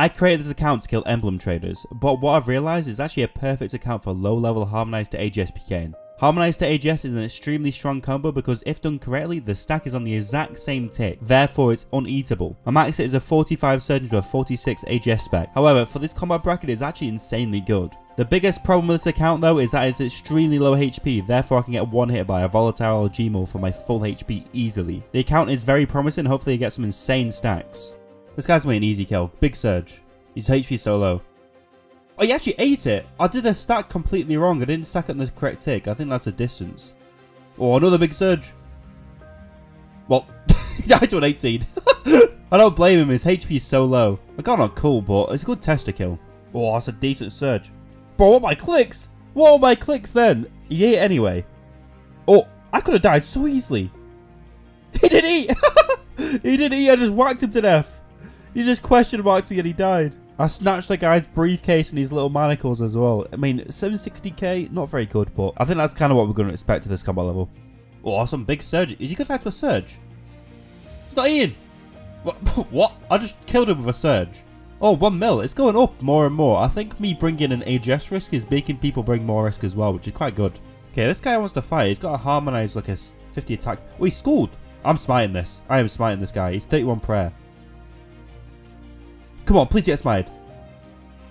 I created this account to kill emblem traders, but what I've realised is actually a perfect account for low level Harmonized to AGS PKing. Harmonized to AGS is an extremely strong combo because if done correctly, the stack is on the exact same tick, therefore it's uneatable. My max hit is a 45 surgeon to a 46 AGS spec, however for this combat bracket it's actually insanely good. The biggest problem with this account though is that it's extremely low HP, therefore I can get one hit by a volatile or G-maul for my full HP easily. The account is very promising, hopefully I get some insane stacks. This guy's made an easy kill, big surge. His HP is so low. Oh, he actually ate it! I did a stack completely wrong. I didn't stack it on the correct tick. I think that's a distance. Oh, another big surge. Well, he died to an 18. I don't blame him. His HP is so low. I got on cool, but it's a good tester kill. Oh, that's a decent surge. Bro, what are my clicks? What are my clicks then? He ate anyway. Oh, I could have died so easily. He didn't eat! He didn't eat. I just whacked him to death. He just question marked me and he died. I snatched the guy's briefcase and his little manacles as well. I mean, 760k, not very good, but I think that's kind of what we're going to expect to this combat level. Oh, some big surge. Is he going to die to a surge? It's not Ian. What? I just killed him with a surge. Oh, 1 mil. It's going up more and more. I think me bringing an AGS risk is making people bring more risk as well, which is quite good. Okay, this guy wants to fight. He's got to harmonize like a 50 attack. Oh, he schooled. I'm smiting this. I am smiting this guy. He's 31 prayer. Come on, please get smited.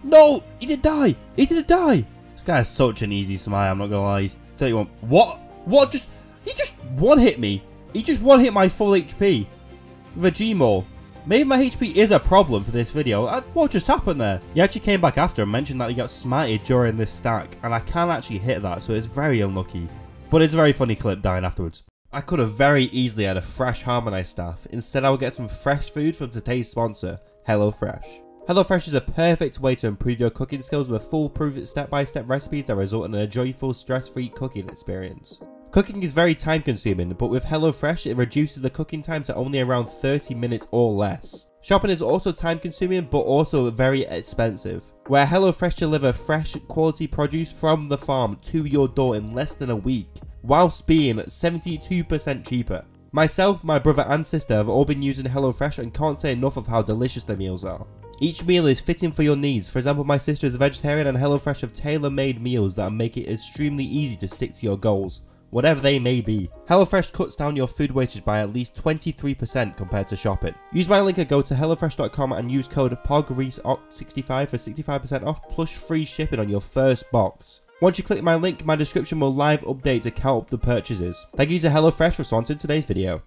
No, he didn't die. He didn't die. This guy is such an easy smite, I'm not gonna lie. He's 31. What? What? He just one hit me. He just one hit my full HP with a G-maul. Maybe my HP is a problem for this video. What just happened there? He actually came back after and mentioned that he got smited during this stack, and I can't actually hit that, so it's very unlucky. But it's a very funny clip dying afterwards. I could have very easily had a fresh Harmonized staff. Instead, I will get some fresh food from today's sponsor, HelloFresh. HelloFresh is a perfect way to improve your cooking skills with foolproof step-by-step recipes that result in a joyful, stress-free cooking experience. Cooking is very time-consuming, but with HelloFresh, it reduces the cooking time to only around 30 minutes or less. Shopping is also time-consuming, but also very expensive. Where HelloFresh deliver fresh, quality produce from the farm to your door in less than a week, whilst being 72% cheaper. Myself, my brother and sister have all been using HelloFresh and can't say enough of how delicious their meals are. Each meal is fitting for your needs. For example, my sister is a vegetarian and HelloFresh have tailor-made meals that make it extremely easy to stick to your goals, whatever they may be. HelloFresh cuts down your food wastage by at least 23% compared to shopping. Use my link or go to hellofresh.com and use code POGREESOCT65 for 65% off plus free shipping on your first box. Once you click my link, my description will live update to count up the purchases. Thank you to HelloFresh for sponsoring today's video.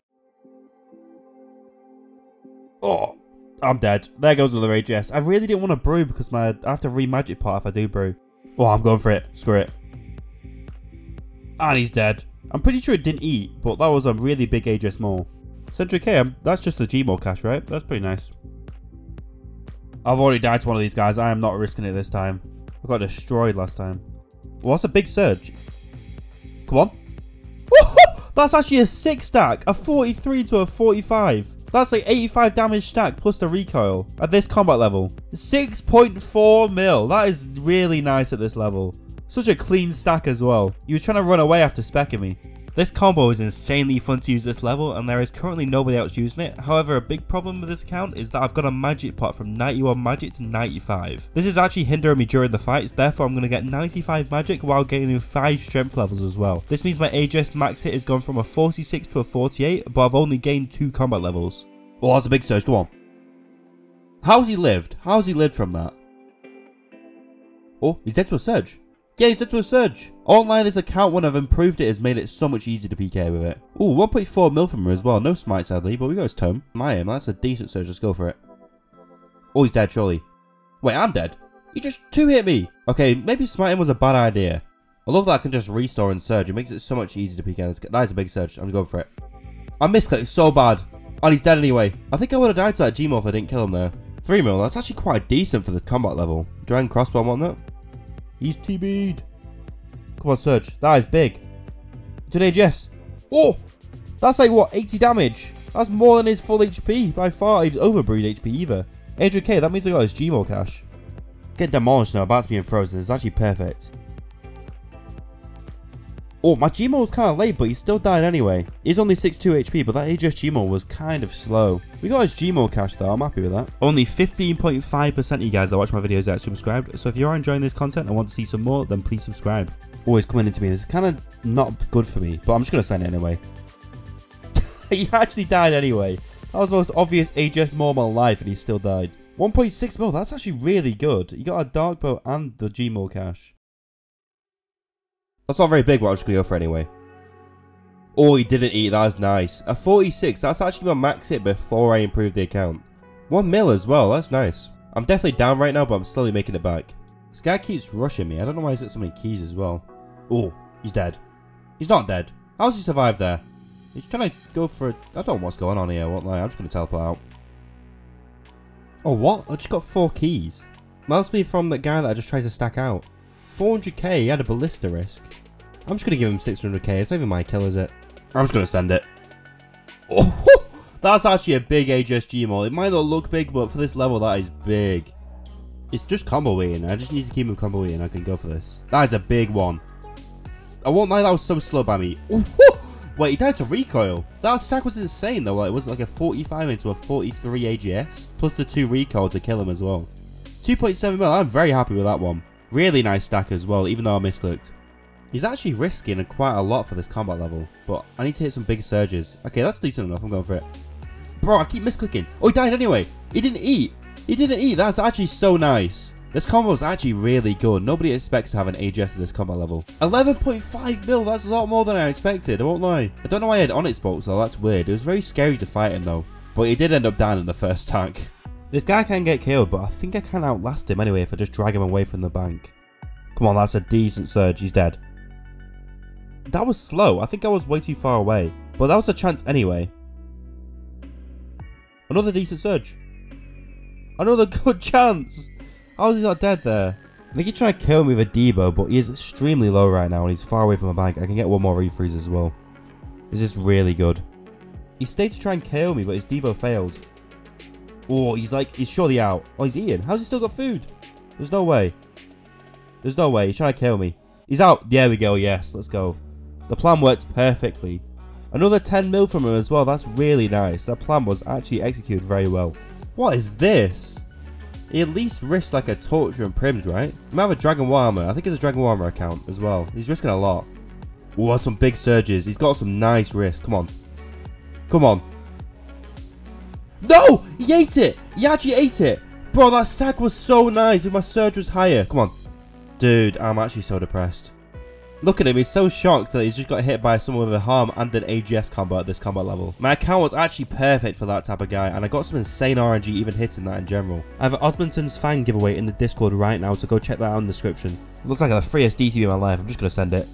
Oh, I'm dead. There goes another AGS. I really didn't want to brew because I have to re-magic pot if I do brew. Oh, I'm going for it. Screw it. And he's dead. I'm pretty sure it didn't eat, but that was a really big AGS maul. Centric K, that's just the G-maul cash, right? That's pretty nice. I've already died to one of these guys. I am not risking it this time. I got destroyed last time. Well, that's a big surge. Come on. That's actually a 6 stack. A 43 to a 45. That's like 85 damage stack plus the recoil at this combat level. 6.4 mil. That is really nice at this level. Such a clean stack as well. He was trying to run away after specking me. This combo is insanely fun to use this level and there is currently nobody else using it. However, a big problem with this account is that I've got a magic pot from 91 magic to 95. This is actually hindering me during the fights, therefore I'm going to get 95 magic while gaining 5 strength levels as well. This means my AGS max hit has gone from a 46 to a 48, but I've only gained 2 combat levels. Oh, that's a big surge, come on. How's he lived? How's he lived from that? Oh, he's dead to a surge. Yeah, he's dead to a surge. Online, this account, when I've improved it, has made it so much easier to PK with it. Ooh, 1.4 mil from her as well. No smite, sadly, but we got his tome. My aim, that's a decent surge. Let's go for it. Oh, he's dead, surely. Wait, I'm dead. He just 2-hit me. Okay, maybe smiting was a bad idea. I love that I can just restore and surge. It makes it so much easier to PK. That is a big surge. I'm going for it. I misclicked so bad. And he's dead anyway. I think I would have died to that G-maul if I didn't kill him there. 3 mil, that's actually quite decent for this combat level. Dragon crossbow and whatnot. He's TB'd. Come on, surge. That is big. To an AGS. Oh! That's like, what, 80 damage? That's more than his full HP. By far, he's overbrewed HP either. 800k, that means I got his G-maul cash. Get demolished now, about to be frozen. It's actually perfect. Oh, my G-maul was kind of late, but he still died anyway. He's only 62 HP, but that AGS G-maul was kind of slow. We got his G-maul cash though, I'm happy with that. Only 15.5% of you guys that watch my videos are subscribed, so if you are enjoying this content and want to see some more, then please subscribe. Always coming into me, this is kind of not good for me, but I'm just going to send it anyway. He actually died anyway. That was the most obvious AGS maul of my life, and he still died. 1.6 mil, that's actually really good. You got a dark bow and the G-maul cash. That's not very big, but I'm just going to go for it anyway. Oh, he didn't eat. That's nice. A 46. That's actually my max hit before I improved the account. 1 mil as well. That's nice. I'm definitely down right now, but I'm slowly making it back. This guy keeps rushing me. I don't know why he's got so many keys as well. Oh, he's dead. He's not dead. How's he survived there? He's trying to go for a... I don't know what's going on here. I won't lie. I'm just going to teleport out. Oh, what? I just got 4 keys. Must be from that guy that I just tried to stack out. 400k, he had a ballista risk. I'm just going to give him 600k. It's not even my kill, is it? I'm just going to send it. Oh, that's actually a big AGS G-maul. It might not look big, but for this level, that is big. It's just combo eating. I just need to keep him combo eating. I can go for this. That is a big one. I won't lie, that was so slow by me. Oh, wait, he died to recoil. That stack was insane, though. Like, it was like a 45 into a 43 AGS, plus the 2 recoil to kill him as well. 2.7 mil. I'm very happy with that one. Really nice stack as well, even though I misclicked. He's actually risking quite a lot for this combat level, but I need to hit some big surges. Okay, that's decent enough. I'm going for it. Bro, I keep misclicking. Oh, he died anyway. He didn't eat. He didn't eat. That's actually so nice. This combo is actually really good. Nobody expects to have an AGS at this combat level. 11.5 mil. That's a lot more than I expected. I won't lie. I don't know why I had Onyx bolts, though. That's weird. It was very scary to fight him, though. But he did end up dying in the first tank. This guy can get killed, but I think I can outlast him anyway if I just drag him away from the bank. Come on, that's a decent surge. He's dead. That was slow. I think I was way too far away. But that was a chance anyway. Another decent surge. Another good chance. How is he not dead there? I think he's trying to kill me with a Debo, but he is extremely low right now and he's far away from the bank. I can get one more refreeze as well. This is really good. He stayed to try and kill me, but his Debo failed. Oh, he's surely out. Oh, he's eating. How's he still got food? There's no way. There's no way. He's trying to kill me. He's out. There we go. Yes, let's go. The plan works perfectly. Another 10 mil from him as well. That's really nice. That plan was actually executed very well. What is this? He at least risks like a torture and prims, right? He might have a Dragon War Armor. I think it's a Dragon War Armor account as well. He's risking a lot. Oh, that's some big surges. He's got some nice risks. Come on. Come on. No! He ate it! He actually ate it! Bro, that stack was so nice and my surge was higher. Come on. Dude, I'm actually so depressed. Look at him, he's so shocked that he's just got hit by someone with a harm and an AGS combo at this combat level. My account was actually perfect for that type of guy, and I got some insane RNG even hitting that in general. I have an Osmonton's fan giveaway in the Discord right now, so go check that out in the description. It looks like the freest DCB in my life. I'm just going to send it.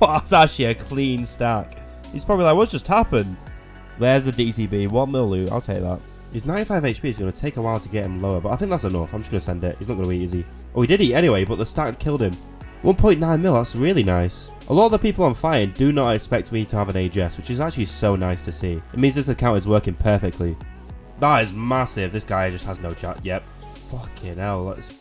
That's actually a clean stack. He's probably like, what just happened? There's the DCB, 1 mil loot, I'll take that. His 95 HP is going to take a while to get him lower, but I think that's enough. I'm just going to send it. He's not going to eat, is he? Oh, he did eat anyway, but the stack killed him. 1.9 mil, that's really nice. A lot of the people I'm fighting do not expect me to have an AGS, which is actually so nice to see. It means this account is working perfectly. That is massive. This guy just has no chat. Yep. Fucking hell. That's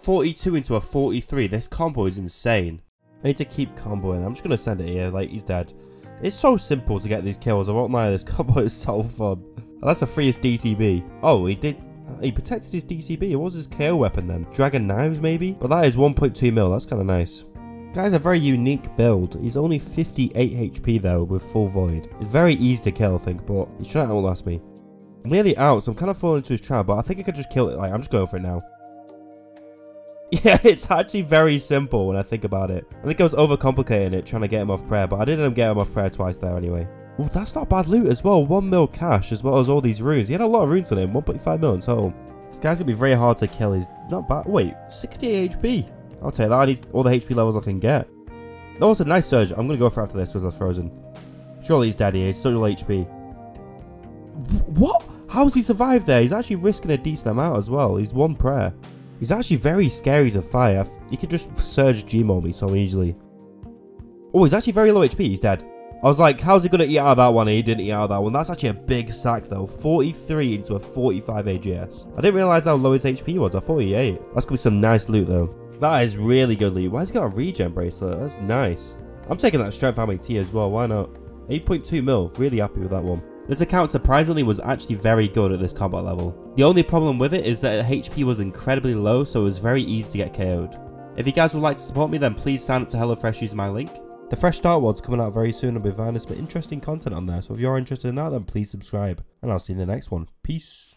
42 into a 43. This combo is insane. I need to keep comboing. I'm just going to send it here. Like, he's dead. It's so simple to get these kills, I won't lie, this combo is so fun. And that's the freest DCB. Oh, he protected his DCB. It was his KO weapon then. Dragon knives maybe? But that is 1.2 mil, that's kind of nice. Guy's a very unique build. He's only 58 HP though with full void. It's very easy to kill I think, but he's trying to outlast me. I'm nearly out, so I'm kind of falling into his trap, but I think I could just kill it. Like, I'm just going for it now. Yeah, it's actually very simple when I think about it. I think I was overcomplicating it, trying to get him off prayer, but I didn't get him off prayer twice there anyway. Oh, that's not bad loot as well. 1 mil cash as well as all these runes. He had a lot of runes on him, 1.5 mil in total. This guy's going to be very hard to kill. He's not bad. Wait, 68 HP. I'll take that. I need all the HP levels I can get. That was a nice surge. I'm going to go for after this because I was frozen. Surely he's dead here. He's still low HP. What? How's he survived there? He's actually risking a decent amount as well. He's one prayer. He's actually very scary as a fire. He could just surge G-maul me so easily. Oh, he's actually very low HP. He's dead. I was like, how's he going to eat out of that one? He didn't eat out of that one. That's actually a big sack, though. 43 into a 45 AGS. I didn't realize how low his HP was. I thought he ate. That's going to be some nice loot, though. That is really good, Lee. Why has he got a regen bracelet? That's nice. I'm taking that strength MAT as well. Why not? 8.2 mil. Really happy with that one. This account surprisingly was actually very good at this combat level. The only problem with it is that HP was incredibly low, so it was very easy to get KO'd. If you guys would like to support me, then please sign up to HelloFresh using my link. The Fresh Start Award's coming out very soon. I'll be finding some interesting content on there, so if you're interested in that, then please subscribe. And I'll see you in the next one. Peace.